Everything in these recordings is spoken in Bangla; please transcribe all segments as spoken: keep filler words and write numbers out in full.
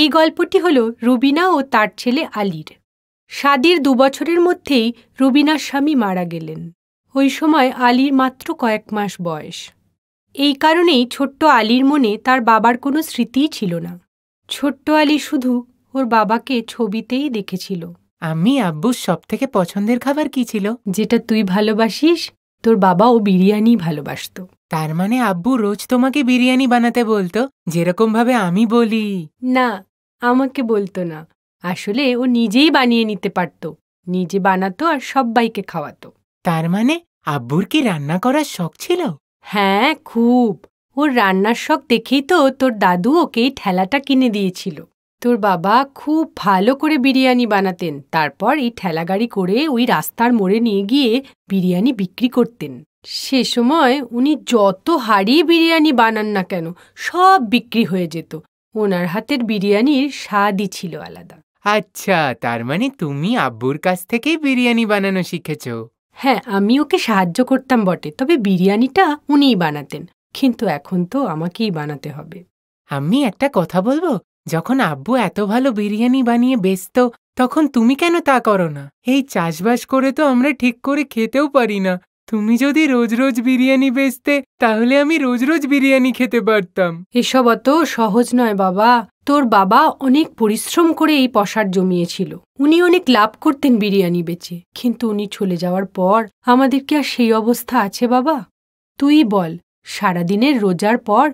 এই গল্পটি হলো রুবিনা ও তার ছেলে আলীর। শাদির দু বছরের মধ্যেই রুবিনার স্বামী মারা গেলেন। ওই সময় আলীর মাত্র কয়েক মাস বয়স। এই কারণেই ছোট্ট আলীর মনে তার বাবার কোনো স্মৃতিই ছিল না। ছোট্ট আলী শুধু ওর বাবাকে ছবিতেই দেখেছিল। আমি আব্বুর সবথেকে পছন্দের খাবার কি ছিল? যেটা তুই ভালোবাসিস। তোর বাবা ও বিরিয়ানি ভালোবাসত। তার মানে আব্বু রোজ তোমাকে বিরিয়ানি বানাতে বলতো, যেরকম ভাবে আমি বলি? না, আমাকে বলতো না। আসলে ও নিজেই বানিয়ে নিতে পারতো, নিজে বানাতো আর সবাইকে খাওয়াতো। তার মানে আব্বুর কি রান্না করার শখ ছিল? হ্যাঁ, খুব। ওর রান্নার শখ দেখেই তো তোর দাদু ওকে ঠেলাটা কিনে দিয়েছিল। তোর বাবা খুব ভালো করে বিরিয়ানি বানাতেন, তারপর এই ঠেলা গাড়ি করে ওই রাস্তার মোড়ে নিয়ে গিয়ে বিরিয়ানি বিক্রি করতেন। সে সময় উনি যত হাড়ি বিরিয়ানি বানান না কেন সব বিক্রি হয়ে যেত। ওনার হাতের বিরিয়ানির স্বাদই ছিল আলাদা। আচ্ছা, তার মানে তুমি আব্বুর কাছ থেকেই বিরিয়ানি বানানো শিখেছ? হ্যাঁ, আমি ওকে সাহায্য করতাম বটে, তবে বিরিয়ানিটা উনিই বানাতেন। কিন্তু এখন তো আমাকেই বানাতে হবে। আমি একটা কথা বলবো, যখন আব্বু এত ভালো বিরিয়ানি বানিয়ে বেচত তখন তুমি কেন তা করো না? এই চাষবাস করে তো আমরা ঠিক করে খেতেও পারি না। তুমি যদি রোজ রোজ বিরিয়ানি বেচতে তাহলে আমি রোজ রোজ বিরিয়ানি খেতে পারতাম। এসব অত সহজ নয় বাবা। তোর বাবা অনেক পরিশ্রম করে এই পসার জমিয়েছিল। উনি অনেক লাভ করতেন বিরিয়ানি বেচে, কিন্তু উনি চলে যাওয়ার পর আমাদের কি আর সেই অবস্থা আছে বাবা? তুই বল, সারাদিনের রোজার পর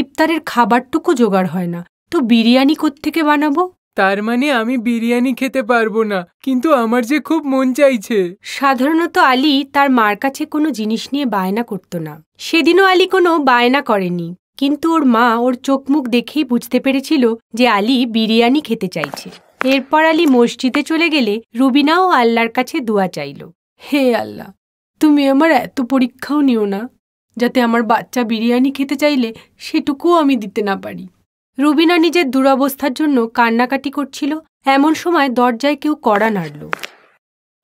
ইফতারের খাবারটুকু জোগাড় হয় না, তো বিরিয়ানি কোত্থেকে বানাবো? তার মানে আমি বিরিয়ানি খেতে পারবো না, কিন্তু আমার যে খুব মন চাইছে। সাধারণত আলী তার মার কাছে কোনো জিনিস নিয়ে বায়না করত না। সেদিনও আলী কোনো বায়না করেনি, কিন্তু ওর মা ওর চোখ মুখ দেখেই বুঝতে পেরেছিল যে আলী বিরিয়ানি খেতে চাইছে। এরপর আলী মসজিদে চলে গেলে রুবিনাও আল্লাহর কাছে দোয়া চাইল, হে আল্লাহ, তুমি আমার এত পরীক্ষাও নিও না যাতে আমার বাচ্চা বিরিয়ানি খেতে চাইলে সেটুকুও আমি দিতে না পারি। রুবিনা নিজের দুরবস্থার জন্য কান্নাকাটি করছিল, এমন সময় দরজায় কেউ কড়া নাড়ল।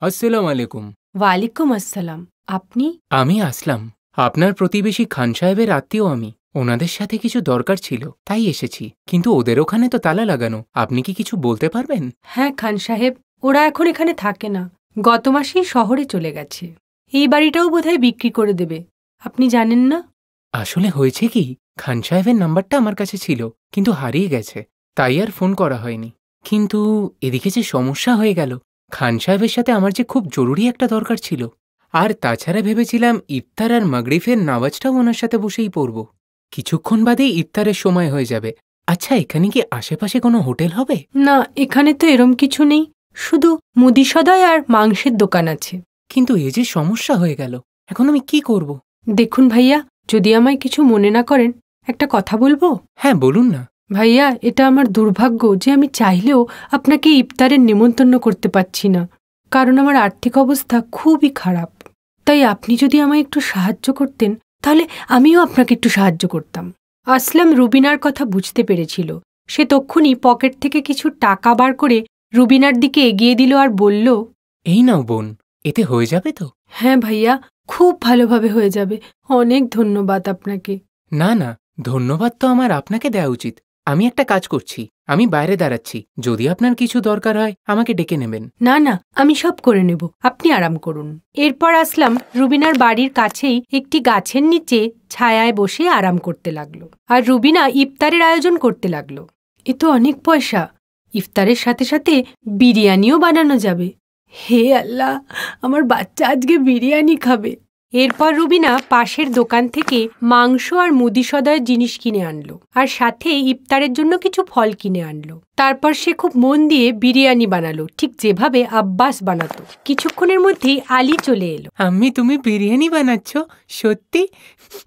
আসসালামু আলাইকুম। ওয়ালাইকুম আসসালাম। আপনি? আমি আসলাম। আপনার প্রতিবেশী খান সাহেবের আত্মীয় আমি। ওনাদের সাথে কিছু দরকার ছিল তাই এসেছি, কিন্তু ওদের ওখানে তো তালা লাগানো। আপনি কি কিছু বলতে পারবেন? হ্যাঁ খান সাহেব, ওরা এখন এখানে থাকে না, গত মাসেই শহরে চলে গেছে। এই বাড়িটাও বোধহয় বিক্রি করে দেবে, আপনি জানেন না? আসলে হয়েছে কি, খান সাহেবের নাম্বারটা আমার কাছে ছিল কিন্তু হারিয়ে গেছে, তাই আর ফোন করা হয়নি। কিন্তু এদিকে যে সমস্যা হয়ে গেল, খান সাহেবের সাথে আমার যে খুব জরুরি একটা দরকার ছিল। আর তাছাড়া ভেবেছিলাম ইফতার আর মাগরিফের নামাজটাও ওনার সাথে বসেই পড়ব। কিছুক্ষণ বাদেই ইফতারের সময় হয়ে যাবে। আচ্ছা, এখানে কি আশেপাশে কোনো হোটেল হবে? না, এখানে তো এরম কিছু নেই, শুধু মুদি সদাই আর মাংসের দোকান আছে। কিন্তু এ যে সমস্যা হয়ে গেল, এখন আমি কি করব? দেখুন ভাইয়া, যদি আমায় কিছু মনে না করেন একটা কথা বলবো? হ্যাঁ বলুন না। ভাইয়া, এটা আমার দুর্ভাগ্য যে আমি চাইলেও আপনাকে ইফতারের নিমন্ত্রণ করতে পারছি না, কারণ আমার আর্থিক অবস্থা খুবই খারাপ। তাই আপনি যদি আমায় একটু সাহায্য করতেন তাহলে আমিও আপনাকে একটু সাহায্য করতাম। আসলাম রুবিনার কথা বুঝতে পেরেছিল। সে তক্ষুনি পকেট থেকে কিছু টাকা বার করে রুবিনার দিকে এগিয়ে দিল আর বলল, এই নাও বোন, এতে হয়ে যাবে তো? হ্যাঁ ভাইয়া, খুব ভালোভাবে হয়ে যাবে, অনেক ধন্যবাদ আপনাকে। না না, ধন্যবাদ তো আমার আপনাকে দেওয়া উচিত। আমি একটা কাজ করছি, আমি বাইরে দাঁড়াচ্ছি, যদি আপনার কিছু দরকার হয় আমাকে ডেকে নেবেন। না না, আমি সব করে নেব, আপনি আরাম করুন। এরপর আসলাম রুবিনার বাড়ির কাছেই একটি গাছের নিচে ছায়ায় বসে আরাম করতে লাগলো, আর রুবিনা ইফতারের আয়োজন করতে লাগলো। এ তো অনেক পয়সা, ইফতারের সাথে সাথে বিরিয়ানিও বানানো যাবে। হে আল্লাহ, আমার বাচ্চা আজকে বিরিয়ানি খাবে। এরপর রুবিনা পাশের দোকান থেকে মাংস আর মুদি সদায়ের জিনিস কিনে আনলো, আর সাথে ইফতারের জন্য কিছু ফল কিনে আনলো। তারপর সে খুব মন দিয়ে বিরিয়ানি বানালো, ঠিক যেভাবে আব্বাস বানাতো। কিছুক্ষণের মধ্যেই আলী চলে এলো। আম্মি, তুমি বিরিয়ানি বানাচ্ছ? সত্যি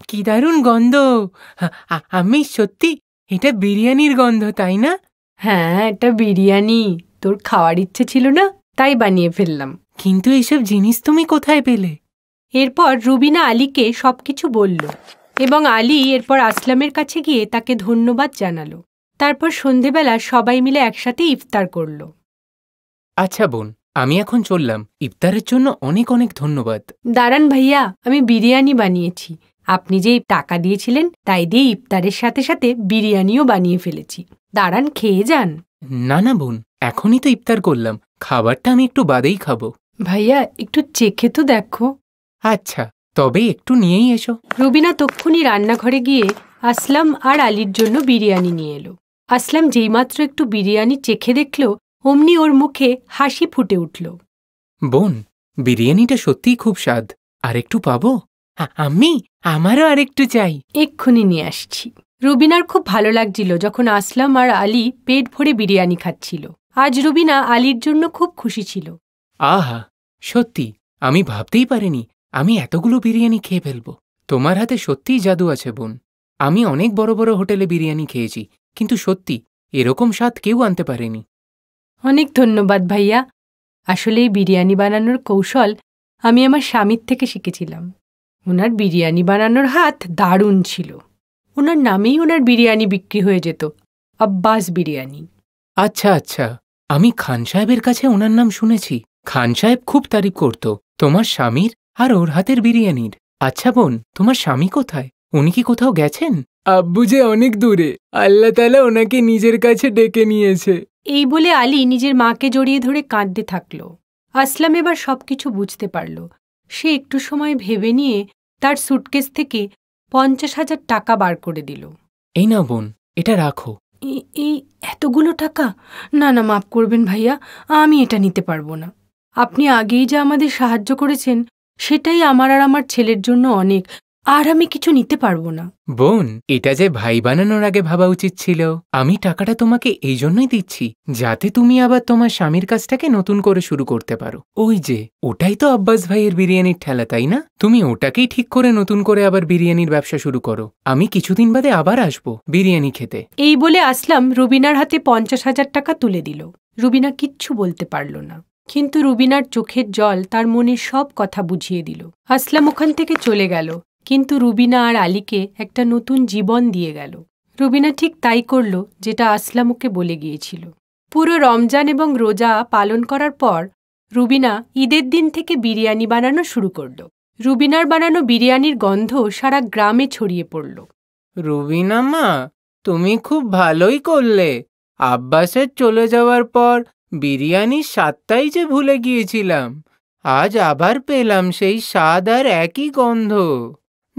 কি দারুণ গন্ধ! আম্মি, সত্যি এটা বিরিয়ানির গন্ধ, তাই না? হ্যাঁ, এটা বিরিয়ানি। তোর খাওয়ার ইচ্ছে ছিল না, তাই বানিয়ে ফেললাম। কিন্তু এইসব জিনিস তুমি কোথায় পেলে? এরপর রুবিনা আলীকে সবকিছু বলল, এবং আলী এরপর আসলামের কাছে গিয়ে তাকে ধন্যবাদ জানালো। তারপর সন্ধেবেলা সবাই মিলে একসাথে ইফতার করল। আচ্ছা বোন, আমি এখন চললাম, ইফতারের জন্য অনেক অনেক ধন্যবাদ। দাঁড়ান ভাইয়া, আমি বিরিয়ানি বানিয়েছি। আপনি যে টাকা দিয়েছিলেন তাই দিয়ে ইফতারের সাথে সাথে বিরিয়ানিও বানিয়ে ফেলেছি। दाड़ान खेये जान। ना ना बोन, एखोनी तो इफ्तार करलाम, खाबारटा आमी एकटु बादेई खाबो। भैया एकटु चेखे तो देखो। अच्छा तबे एकटु नियेई एसो। রবিনা তক্ষুনি রান্নাঘরে গিয়ে আসলাম আর আলীর জন্য বিরিয়ানি নিয়ে এলো। আসলাম যেইমাত্র একটু বিরিয়ানি চেখে দেখলো অমনি ওর মুখে হাসি ফুটে উঠল। বোন বিরিয়ানিটা সত্যিই খুব স্বাদ, আর একটু পাবো? আমি আমারও আর একটু চাই। এক্ষুনি নিয়ে আসছি। রবিনার খুব ভালো লাগছিল যখন আসলাম আর আলী পেট ভরে বিরিয়ানি খাচ্ছিল। আজ রবিনা আলীর জন্য খুব খুশি ছিল। আহা সত্যি আমি ভাবতেই পারিনি আমি এতগুলো বিরিয়ানি খেয়ে ফেলবো। তোমার হাতে সত্যিই জাদু আছে বোন। আমি অনেক বড় বড় হোটেলে বিরিয়ানি খেয়েছি, কিন্তু সত্যি এরকম স্বাদ কেউ আনতে পারেনি। অনেক ধন্যবাদ ভাইয়া। আসলে এই বিরিয়ানি বানানোর কৌশল আমি আমার স্বামীর থেকে শিখেছিলাম। ওনার বিরিয়ানি বানানোর হাত দারুণ ছিল। ওনার নামেই ওনার বিরিয়ানি বিক্রি হয়ে যেত, আব্বাস বিরিয়ানি। আচ্ছা আচ্ছা, আমি খান সাহেবের কাছে ওনার নাম শুনেছি। খান সাহেব খুব তারিফ করত তোমার স্বামীর আর ওর হাতের বিরিয়ানির। আচ্ছা বোন, তোমার স্বামী কোথায়? উনি কি কোথাও গেছেন? আব্বু যে অনেক দূরে, আল্লাহ তাআলা ওনাকে নিজের কাছে ডেকে নিয়েছে। এই বলে আলী নিজের মাকে জড়িয়ে ধরে কাঁদতে থাকল। আসলাম এবার সবকিছু বুঝতে পারল। সে একটু সময় ভেবে নিয়ে তার সুটকেস থেকে পঞ্চাশ হাজার টাকা বার করে দিল। এই নাও বোন, এটা রাখো। এই এতগুলো টাকা? না না, মাফ করবেন ভাইয়া, আমি এটা নিতে পারবো না। আপনি আগেই যা আমাদের সাহায্য করেছেন সেটাই আমার আর আমার ছেলের জন্য অনেক, আর আমি কিছু নিতে পারবো না। বোন এটা যে ভাই বানানোর আগে ভাবা উচিত ছিল। আমি টাকাটা তোমাকে এই জন্যই দিচ্ছি যাতে তুমি আবার তোমার স্বামীর কাজটাকে নতুন করে শুরু করতে পারো। ওই যে ওটাই তো আব্বাস ভাইয়ের বিরিয়ানির ঠেলা, তাই না? তুমি ওটাকেই ঠিক করে নতুন করে আবার বিরিয়ানির ব্যবসা শুরু করো। আমি কিছুদিন বাদে আবার আসবো বিরিয়ানি খেতে। এই বলে আসলাম রুবিনার হাতে পঞ্চাশ হাজার টাকা তুলে দিল। রুবিনা কিচ্ছু বলতে পারল না, কিন্তু রুবিনার চোখের জল তার মনে সব কথা বুঝিয়ে দিল। আসলাম ওখান থেকে চলে গেল, কিন্তু রুবিনা আর আলীকে একটা নতুন জীবন দিয়ে গেল। রুবিনা ঠিক তাই করল যেটা আসলাম ওকে বলে গিয়েছিল। পুরো রমজান এবং রোজা পালন করার পর রুবিনা ঈদের দিন থেকে বিরিয়ানি বানানো শুরু করল। রুবিনার বানানো বিরিয়ানির গন্ধ সারা গ্রামে ছড়িয়ে পড়ল। রুবিনা মা, তুমি খুব ভালোই করলে। আব্বাসের চলে যাওয়ার পর বিরিয়ানির স্বাদটাই যে ভুলে গিয়েছিলাম, আজ আবার পেলাম সেই স্বাদ আর একই গন্ধ।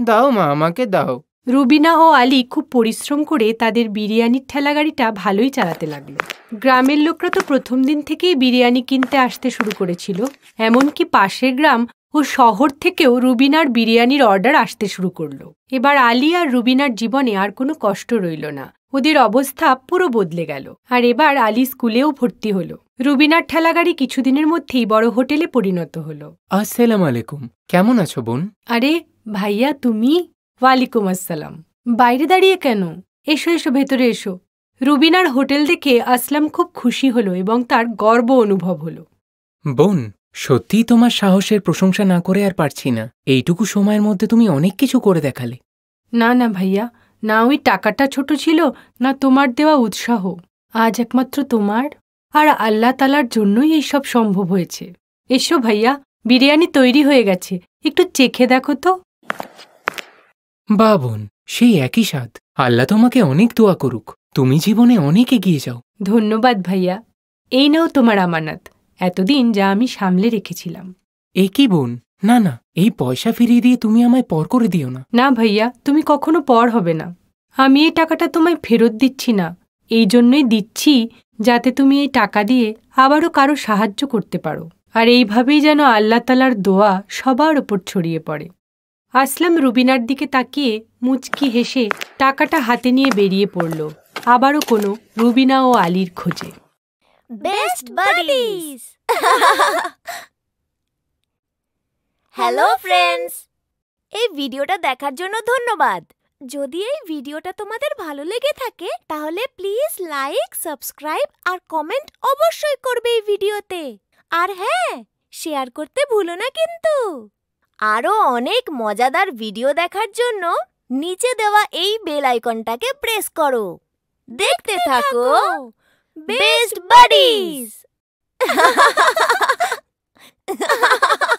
দাও মা, আমাকে দাও। রুবিনা ও আলী খুব পরিশ্রম করে তাদের বিরিয়ানির ঠেলাগাড়িটা ভালোই চালাতে লাগল। গ্রামের লোকরা তো প্রথম দিন থেকেই বিরিয়ানি কিনতে আসতে শুরু করেছিল, এমনকি পাশের গ্রাম ও শহর থেকেও রুবিনার বিরিয়ানির অর্ডার আসতে শুরু করল। এবার আলী আর রুবিনার জীবনে আর কোনো কষ্ট রইল না, ওদের অবস্থা পুরো বদলে গেল। আর এবার আলী স্কুলেও ভর্তি হলো। রুবিনার ঠেলাগাড়ি কিছুদিনের মধ্যেই বড় হোটেলে পরিণত হলো। আসসালামু আলাইকুম, কেমন আছো বোন? আরে ভাইয়া তুমি? ওয়ালাইকুম আসসালাম। বাইরে দাঁড়িয়ে কেন? এসো এসো, ভেতরে এসো। রুবিনার হোটেল দেখে আসলাম খুব খুশি হলো এবং তার গর্ব অনুভব হলো। বোন সত্যিই তোমার সাহসের প্রশংসা না করে আর পারছি না। এইটুকু সময়ের মধ্যে তুমি অনেক কিছু করে দেখালে। না না ভাইয়া, না ওই টাকাটা ছোট ছিল না তোমার দেওয়া উৎসাহ। আজ একমাত্র তোমার আর আল্লাহ তাআলার জন্যই এইসব সম্ভব হয়েছে। এসো ভাইয়া, বিরিয়ানি তৈরি হয়ে গেছে, একটু চেখে দেখো তো। বা বোন সেই একই স্বাদ। আল্লাহ তোমাকে অনেক দোয়া করুক, তুমি জীবনে অনেক এগিয়ে যাও। ধন্যবাদ ভাইয়া। এই নাও তোমার আমানত, এতদিন যা আমি সামলে রেখেছিলাম। এ কি বোন? না না, এই পয়সা ফিরিয়ে দিয়ে তুমি আমায় পর করে দিও না। না ভাইয়া, তুমি কখনো পর হবে না। আমি এই টাকাটা তোমায় ফেরত দিচ্ছি না, এই জন্যই দিচ্ছি যাতে তুমি এই টাকা দিয়ে আবারও কারো সাহায্য করতে পারো। আর এইভাবেই যেন আল্লাহ তাআলার দোয়া সবার ওপর ছড়িয়ে পড়ে। আসলাম রুবিনার দিকে তাকিয়ে মুচকি হেসে টাকাটা হাতে নিয়ে বেরিয়ে পড়ল আবারও কোনো রুবিনা ও আলীর খোঁজে। Best buddies. হ্যালো ফ্রেন্ডস, এই ভিডিওটা দেখার জন্য ধন্যবাদ। যদি এই ভিডিওটা তোমাদের ভালো লেগে থাকে তাহলে প্লিজ লাইক, সাবস্ক্রাইব আর কমেন্ট অবশ্যই করবে এই ভিডিওতে। আর হ্যাঁ, শেয়ার করতে ভুলো না কিন্তু। আরও অনেক মজাদার ভিডিও দেখার জন্য নিচে দেওয়া এই বেল আইকনটাকে প্রেস করো। দেখতে থাকো বেস্ট বাডিজ।